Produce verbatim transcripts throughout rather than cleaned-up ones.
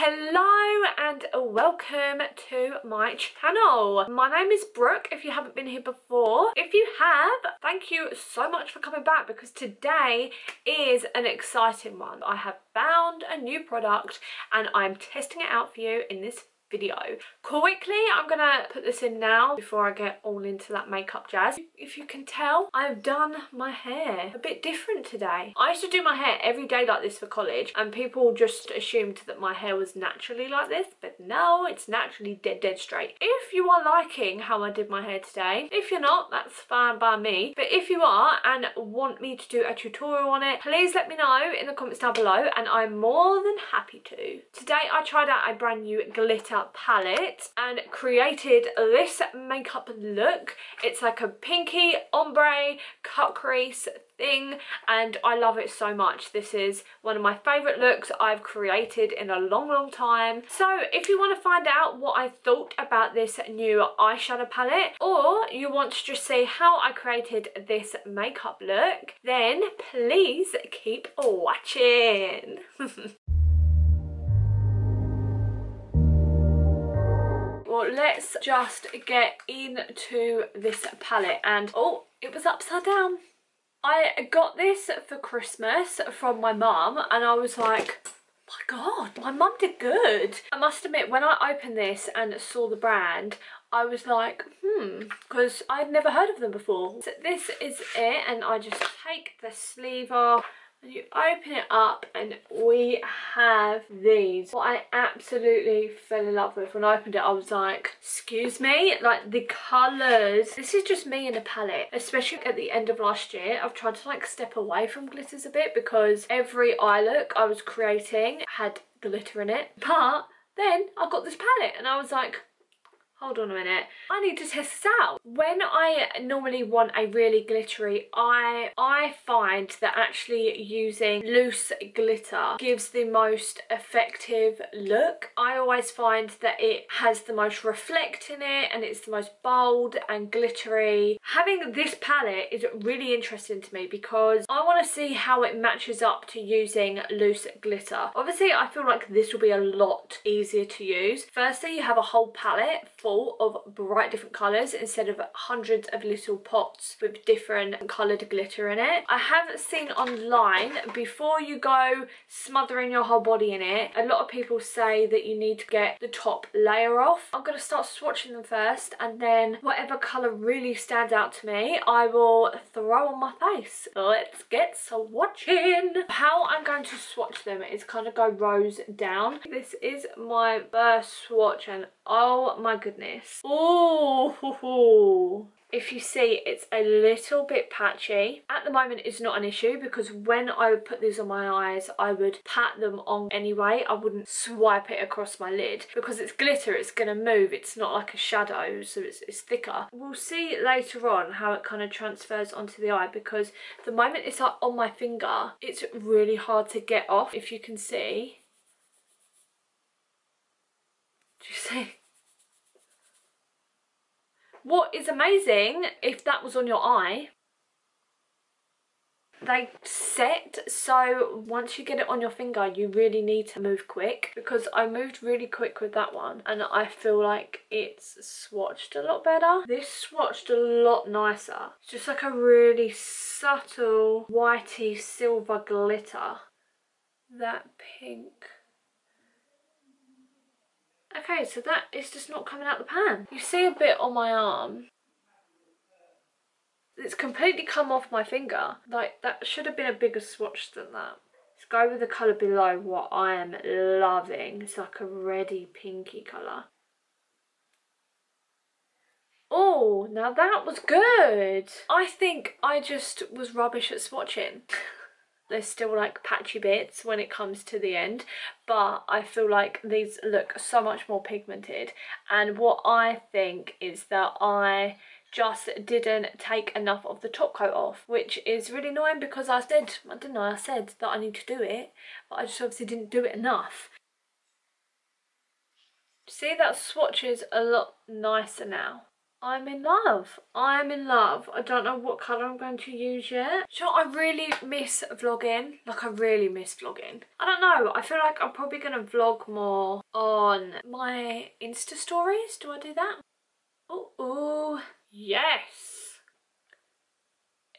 Hello and welcome to my channel. My name is Brooke if you haven't been here before. If you have, thank you so much for coming back because today is an exciting one. I have found a new product and I'm testing it out for you in this video. Quickly, I'm gonna put this in now before I get all into that makeup jazz. If you can tell, I've done my hair a bit different today. I used to do my hair every day like this for college and people just assumed that my hair was naturally like this, but no, it's naturally dead dead straight. If you are liking how I did my hair today, if you're not, that's fine by me, but if you are and want me to do a tutorial on it, please let me know in the comments down below and I'm more than happy to. Today I tried out a brand new glitter palette and created this makeup look. It's like a pinky ombre cut crease thing and I love it so much. This is one of my favorite looks I've created in a long long time. So if you want to find out what I thought about this new eyeshadow palette, or you want to just see how I created this makeup look, then please keep watching. Well, let's just get into this palette. And oh, it was upside down. I got this for Christmas from my mum and I was like, oh my god, my mum did good. I must admit, when I opened this and saw the brand, I was like, hmm, because I'd never heard of them before. So this is it, and I just take the sleeve off and you open it up and we have these. What I absolutely fell in love with when I opened it, I was like, excuse me, like the colours. This is just me in a palette, especially at the end of last year. I've tried to like step away from glitters a bit because every eye look I was creating had glitter in it. But then I got this palette and I was like, hold on a minute, I need to test this out. When I normally want a really glittery eye, I find that actually using loose glitter gives the most effective look. I always find that it has the most reflect in it and it's the most bold and glittery. Having this palette is really interesting to me because I want to see how it matches up to using loose glitter. Obviously, I feel like this will be a lot easier to use. Firstly, you have a whole palette for of bright different colours instead of hundreds of little pots with different coloured glitter in it. I have seen online, before you go smothering your whole body in it, a lot of people say that you need to get the top layer off. I'm going to start swatching them first and then whatever colour really stands out to me I will throw on my face. Let's get swatching! How I'm going to swatch them is kind of go rose down. This is my first swatch and oh my goodness. Oh, if you see, it's a little bit patchy. At the moment, it's not an issue because when I would put these on my eyes, I would pat them on anyway. I wouldn't swipe it across my lid because it's glitter, it's going to move. It's not like a shadow, so it's, it's thicker. We'll see later on how it kind of transfers onto the eye because the moment it's like on my finger, it's really hard to get off. If you can see. Do you see? What is amazing, if that was on your eye, they set, so once you get it on your finger, you really need to move quick because I moved really quick with that one and I feel like it's swatched a lot better. This swatched a lot nicer. It's just like a really subtle whitey silver glitter. That pink. Okay, so that is just not coming out the pan. You see a bit on my arm. It's completely come off my finger. Like, that should have been a bigger swatch than that. Let's go with the colour below, what I am loving. It's like a reddy pinky colour. Oh, now that was good. I think I just was rubbish at swatching. There's still like patchy bits when it comes to the end, but I feel like these look so much more pigmented. And what I think is that I just didn't take enough of the top coat off, which is really annoying because I said, I didn't know, I said that I need to do it, but I just obviously didn't do it enough. See, that swatch is a lot nicer now. I'm in love. I'm in love. I don't know what colour I'm going to use yet. So I really miss vlogging. Like, I really miss vlogging. I don't know. I feel like I'm probably going to vlog more on my Insta stories. Do I do that? Oh, oh, yes.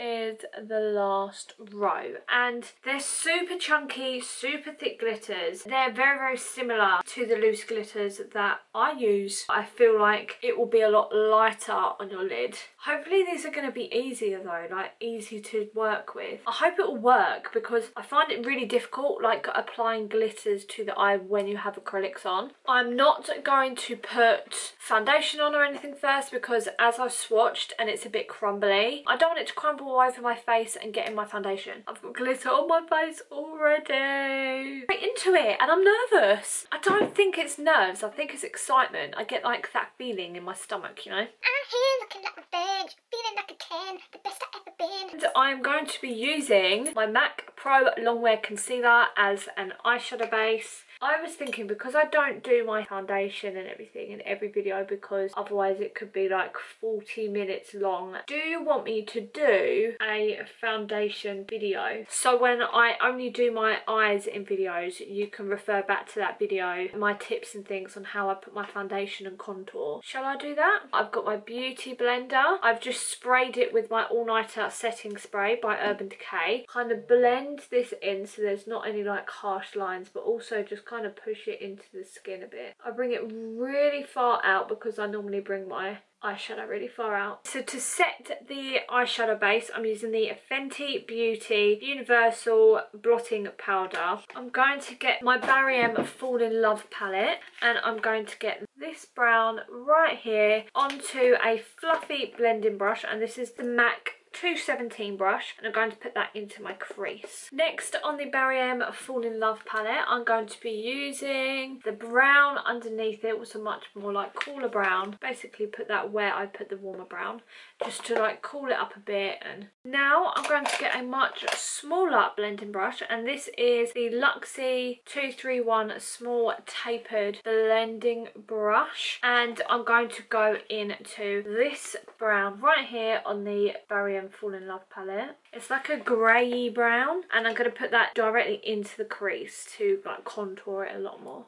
Is the last row, and they're super chunky, super thick glitters. They're very very similar to the loose glitters that I use. I feel like it will be a lot lighter on your lid. Hopefully these are going to be easier though, like easy to work with. I hope it will work, because I find it really difficult, like applying glitters to the eye when you have acrylics on. I'm not going to put foundation on or anything first, because as I swatched and it's a bit crumbly, I don't want it to crumble over my face and get in my foundation. I've got glitter on my face already. Right into it, and I'm nervous. I don't think it's nerves, I think it's excitement. I get like that feeling in my stomach, you know. I'm here looking like revenge, feeling like a ten, the best I've ever been. And I'm going to be using my MAC Pro Longwear Concealer as an eyeshadow base. I was thinking, because I don't do my foundation and everything in every video, because otherwise it could be like forty minutes long. Do you want me to do a foundation video? So when I only do my eyes in videos, you can refer back to that video, my tips and things on how I put my foundation and contour. Shall I do that? I've got my beauty blender. I've just sprayed it with my All Night Out Setting Spray by Urban Decay. Kind of blend this in so there's not any like harsh lines, but also just kind of push it into the skin a bit. I bring it really far out, because I normally bring my eyeshadow really far out. So to set the eyeshadow base, I'm using the Fenty Beauty Universal Blotting Powder. I'm going to get my Barry M Fall In Love Palette, and I'm going to get this brown right here onto a fluffy blending brush, and this is the MAC two seventeen brush, and I'm going to put that into my crease. Next, on the Barry M Fall In Love palette, I'm going to be using the brown underneath it, was a much more like cooler brown. Basically put that where I put the warmer brown, just to like cool it up a bit. And now I'm going to get a much smaller blending brush, and this is the Luxie two thirty-one small tapered blending brush, and I'm going to go into this brown right here on the Barry M Fall In Love palette. It's like a grey brown, and I'm going to put that directly into the crease to like contour it a lot more.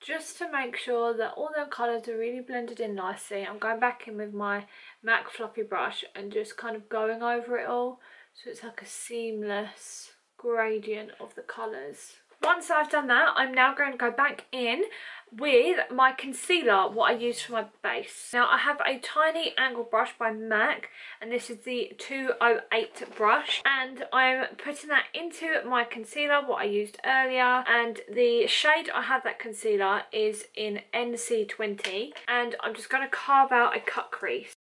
Just to make sure that all the colours are really blended in nicely, I'm going back in with my MAC fluffy brush and just kind of going over it all, so it's like a seamless gradient of the colours. Once I've done that, I'm now going to go back in with my concealer, what I use for my base. Now I have a tiny angle brush by MAC, and this is the two oh eight brush, and I'm putting that into my concealer, what I used earlier, and the shade I have that concealer is in N C twenty, and I'm just going to carve out a cut crease.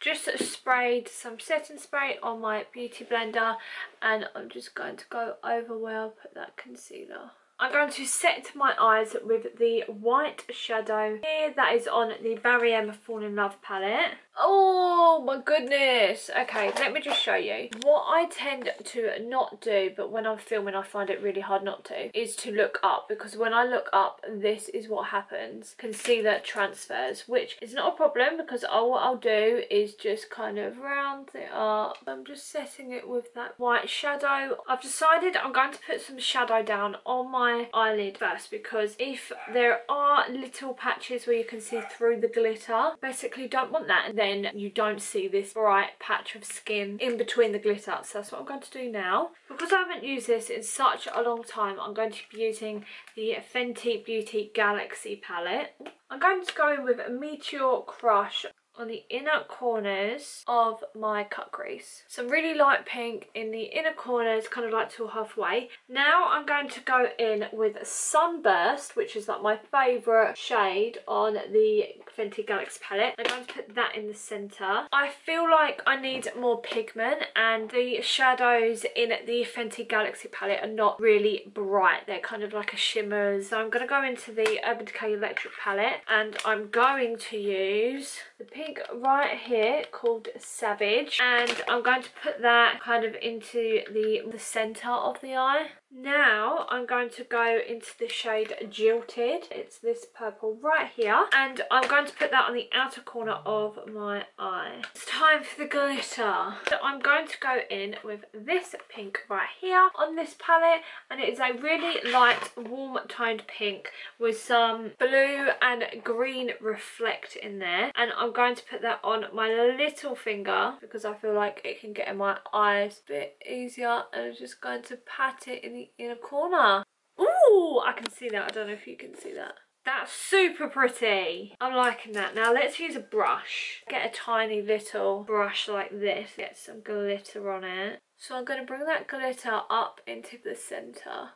Just sprayed some setting spray on my beauty blender, and I'm just going to go over where I put that concealer. I'm going to set my eyes with the white shadow here that is on the Barry M Fall In Love palette. Oh my goodness. Okay, let me just show you. What I tend to not do, but when I'm filming I find it really hard not to, is to look up, because when I look up, this is what happens. Concealer transfers, which is not a problem, because all I'll do is just kind of round it up. I'm just setting it with that white shadow. I've decided I'm going to put some shadow down on my eyelid first, because if there are little patches where you can see through the glitter, basically don't want that, and then you don't see this bright patch of skin in between the glitter. So that's what I'm going to do now. Because I haven't used this in such a long time, I'm going to be using the Fenty Beauty Galaxy palette. I'm going to go in with Meteor Crush on the inner corners of my cut crease. Some really light pink in the inner corners, kind of like till halfway. Now I'm going to go in with Sunburst, which is like my favourite shade on the Fenty Galaxy palette. I'm going to put that in the centre. I feel like I need more pigment, and the shadows in the Fenty Galaxy palette are not really bright. They're kind of like a shimmer. So I'm going to go into the Urban Decay Electric palette, and I'm going to use the pink right here called Savage, and I'm going to put that kind of into the, the center of the eye. Now I'm going to go into the shade Jilted. It's this purple right here, and I'm going to put that on the outer corner of my eye. It's time for the glitter. So I'm going to go in with this pink right here on this palette, and it is a really light warm toned pink with some blue and green reflect in there, and I'm going to put that on my little finger because I feel like it can get in my eyes a bit easier, and I'm just going to pat it in the in a corner. Ooh, I can see that. I don't know if you can see that. That's super pretty. I'm liking that. Now let's use a brush. Get a tiny little brush like this. Get some glitter on it. So I'm going to bring that glitter up into the centre.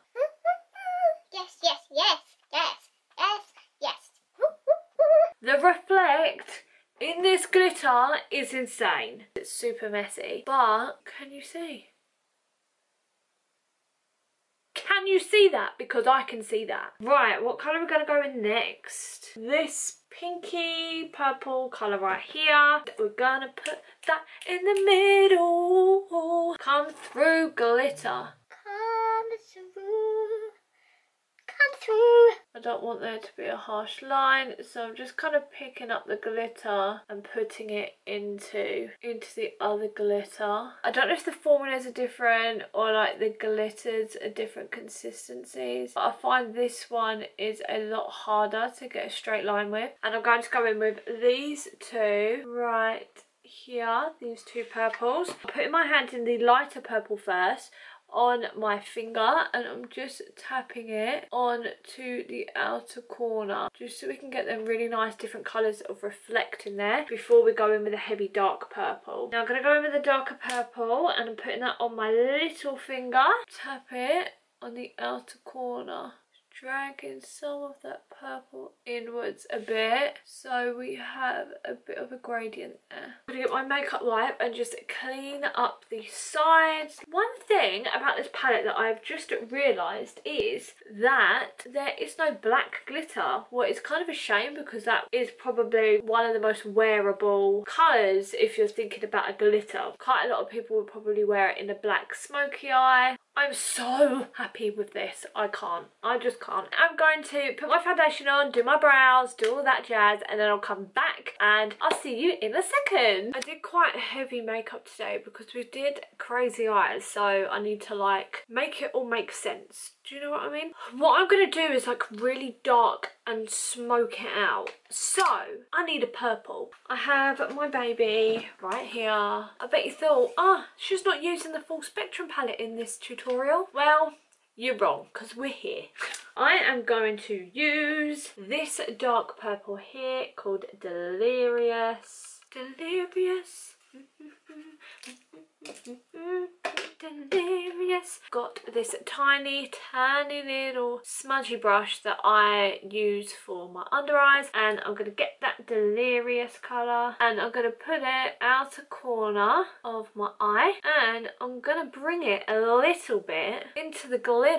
Yes, yes, yes, yes, yes, yes. The reflect in this glitter is insane. It's super messy. But can you see? Can you see that? Because I can see that. Right, what colour are we going to go in next? This pinky purple colour right here. We're going to put that in the middle. Come through, glitter. Come through. Come through. I don't want there to be a harsh line, so I'm just kind of picking up the glitter and putting it into into the other glitter. I don't know if the formulas are different or like the glitters are different consistencies, but I find this one is a lot harder to get a straight line with. And I'm going to go in with these two right here, these two purples. I'm putting my hand in the lighter purple first on my finger, and I'm just tapping it on to the outer corner just so we can get them really nice different colours of reflect in there before we go in with a heavy dark purple. Now I'm going to go in with a darker purple, and I'm putting that on my little finger. Tap it on the outer corner, dragging some of that purple inwards a bit so we have a bit of a gradient there. I'm going to get my makeup wipe and just clean up the sides. One thing about this palette that I've just realised is that there is no black glitter. Well, it's kind of a shame because that is probably one of the most wearable colours if you're thinking about a glitter. Quite a lot of people would probably wear it in a black smoky eye. I'm so happy with this. I can't. I just can't. I'm going to put my foundation on, do my brows, do all that jazz, and then I'll come back and I'll see you in a second. I did quite heavy makeup today because we did crazy eyes, so I need to like make it all make sense. Do you know what I mean? What I'm going to do is like really dark and smoke it out. So I need a purple. I have my baby right here. I bet you thought, ah, oh, she's not using the full spectrum palette in this tutorial. Well, you're wrong, because we're here. I am going to use this dark purple here called Delirious. Delirious. Delirious. Got this tiny tiny little smudgy brush that I use for my under eyes, and I'm going to get that Delirious colour and I'm going to put it outer corner of my eye, and I'm going to bring it a little bit into the glitter.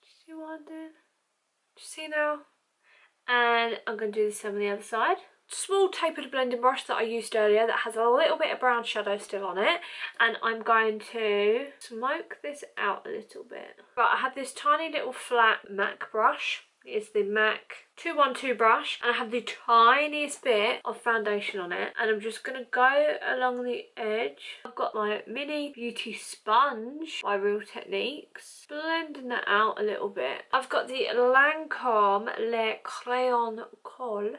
Do you see what I'm doing? Do you see now? And I'm going to do the same on the other side. Small tapered blending brush that I used earlier that has a little bit of brown shadow still on it, and I'm going to smoke this out a little bit. But I have this tiny little flat MAC brush. It's the MAC two one two brush, and I have the tiniest bit of foundation on it, and I'm just going to go along the edge. I've got my mini beauty sponge by Real Techniques, blending that out a little bit. I've got the Lancome Le Crayon Khôl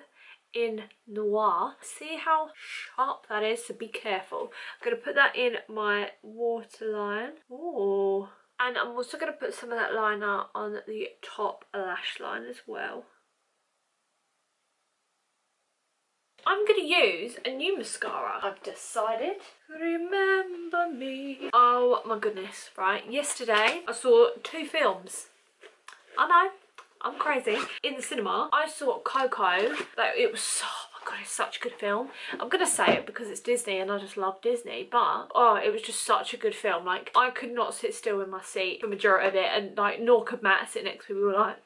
in Noir. See how sharp that is, so be careful. I'm going to put that in my waterline. Ooh. And I'm also going to put some of that liner on the top lash line as well. I'm going to use a new mascara. I've decided. Remember me. Oh my goodness, right. Yesterday I saw two films. I know. I'm crazy. In the cinema, I saw Coco. Like, it was so, oh my god, it's such a good film. I'm gonna say it because it's Disney and I just love Disney, but oh, it was just such a good film. Like, I could not sit still in my seat for the majority of it, and like, nor could Matt sit next to me. We were like,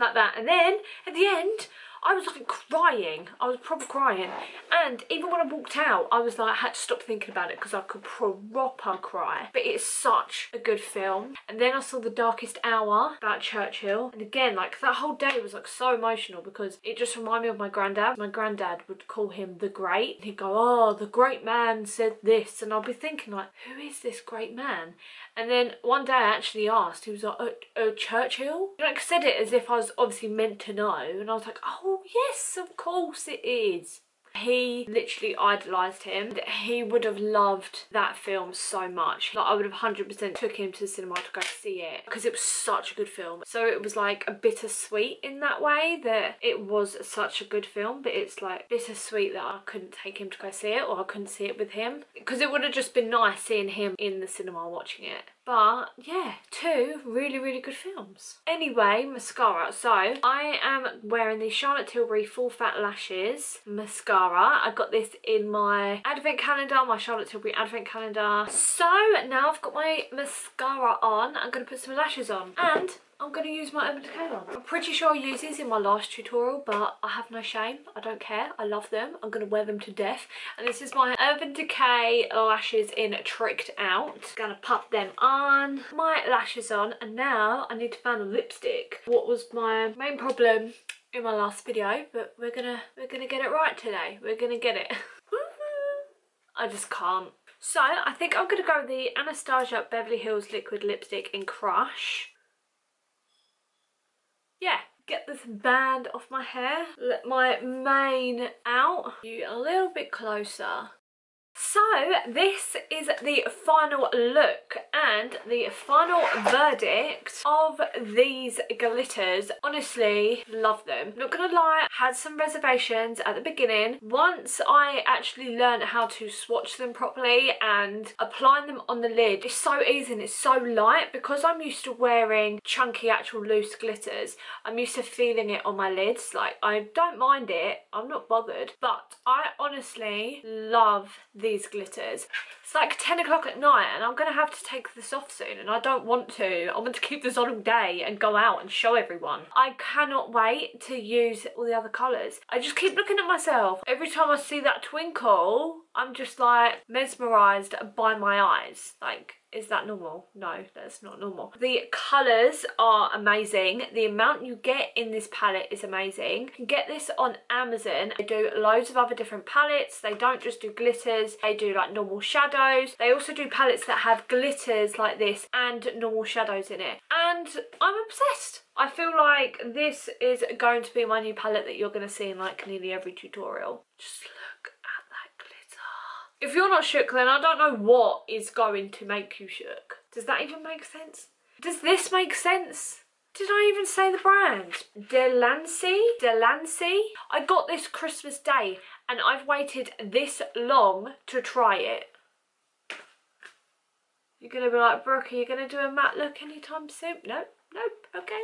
like that. And then at the end, I was like crying. I was probably crying. And even when I walked out, I was like, I had to stop thinking about it because I could proper cry. But it's such a good film. And then I saw The Darkest Hour about Churchill. And again, like that whole day was like so emotional because it just reminded me of my granddad. My granddad would call him the Great. He'd go, oh, the great man said this. And I'll be thinking like, who is this great man? And then one day I actually asked, he was like, oh, oh, Churchill? He like said it as if I was obviously meant to know. And I was like, oh yes, of course it is. He literally idolised him. He would have loved that film so much. Like I would have one hundred percent took him to the cinema to go see it because it was such a good film. So it was like a bittersweet in that way that it was such a good film, but it's like bittersweet that I couldn't take him to go see it, or I couldn't see it with him, because it would have just been nice seeing him in the cinema watching it. But yeah, two really, really good films. Anyway, mascara. So I am wearing the Charlotte Tilbury Full Fat Lashes mascara. I got this in my advent calendar, my Charlotte Tilbury advent calendar. So now I've got my mascara on, I'm going to put some lashes on. And I'm going to use my Urban Decay one. I'm pretty sure I used these in my last tutorial, but I have no shame. I don't care. I love them. I'm going to wear them to death. And this is my Urban Decay lashes in Tricked Out. Going to pop them on. My lashes on. And now I need to find a lipstick. What was my main problem in my last video, but we're going to we're going to get it right today. We're going to get it. I just can't. So, I think I'm going to go with the Anastasia Beverly Hills liquid lipstick in Crush. Yeah, get this band off my hair. Let my mane out. You a little bit closer. So this is the final look and the final verdict of these glitters. Honestly, love them. Not gonna lie, had some reservations at the beginning. Once I actually learned how to swatch them properly and applying them on the lid, it's so easy and it's so light. Because I'm used to wearing chunky, actual loose glitters, I'm used to feeling it on my lids. Like, I don't mind it, I'm not bothered. But I honestly love these. These glitters. It's like ten o'clock at night and I'm gonna have to take this off soon, and I don't want to. I want to keep this on all day and go out and show everyone. I cannot wait to use all the other colours. I just keep looking at myself. Every time I see that twinkle, I'm just like mesmerised by my eyes. Like, is that normal? No, that's not normal. The colours are amazing. The amount you get in this palette is amazing. You can get this on Amazon. They do loads of other different palettes. They don't just do glitters. They do like normal shadows. They also do palettes that have glitters like this and normal shadows in it. And I'm obsessed. I feel like this is going to be my new palette that you're going to see in like nearly every tutorial. Just look. If you're not shook, then I don't know what is going to make you shook. Does that even make sense? Does this make sense? Did I even say the brand? De'Lanci? De'Lanci? I got this Christmas Day and I've waited this long to try it. You're going to be like, Brooke, are you going to do a matte look anytime soon? Nope, nope, okay.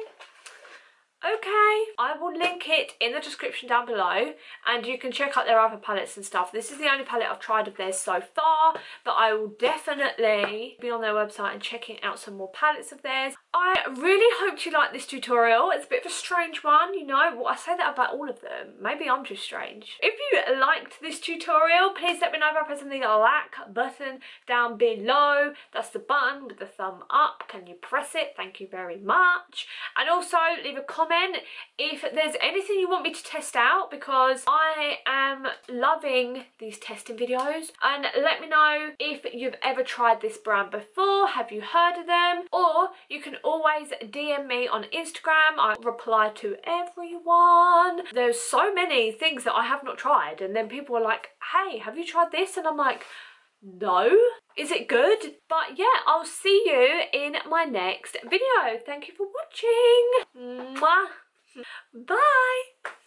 Okay, I will link it in the description down below and you can check out their other palettes and stuff. This is the only palette I've tried of theirs so far, but I will definitely be on their website and checking out some more palettes of theirs. I really hoped you liked this tutorial. It's a bit of a strange one, you know. Well, I say that about all of them. Maybe I'm just strange. If you liked this tutorial, please let me know by pressing the like button down below. That's the button with the thumb up. Can you press it? Thank you very much. And also leave a comment if there's anything you want me to test out, because I am loving these testing videos. And let me know if you've ever tried this brand before, have you heard of them? Or you can always D M me on Instagram. I reply to everyone. There's so many things that I have not tried, and then people are like, hey, have you tried this? And I'm like, no. Is it good? But yeah, I'll see you in my next video. Thank you for watching. Mwah. Bye.